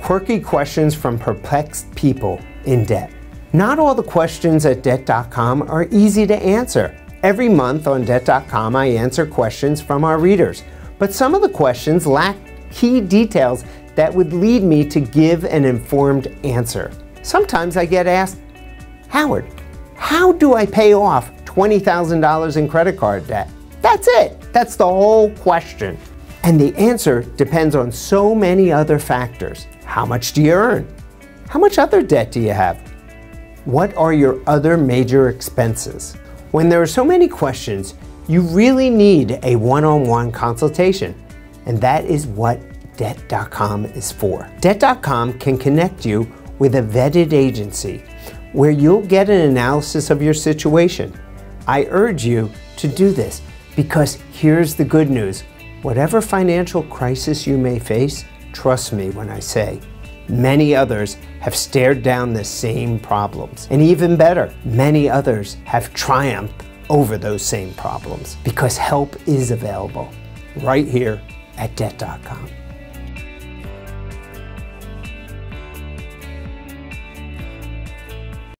Quirky questions from perplexed people in debt. Not all the questions at Debt.com are easy to answer. Every month on Debt.com, I answer questions from our readers, but some of the questions lack key details that would lead me to give an informed answer. Sometimes I get asked, Howard, how do I pay off $20,000 in credit card debt? That's it. That's the whole question. And the answer depends on so many other factors. How much do you earn? How much other debt do you have? What are your other major expenses? When there are so many questions, you really need a one-on-one consultation. And that is what Debt.com is for. Debt.com can connect you with a vetted agency where you'll get an analysis of your situation. I urge you to do this because here's the good news. Whatever financial crisis you may face, trust me when I say, many others have stared down the same problems. And even better, many others have triumphed over those same problems because help is available right here at Debt.com.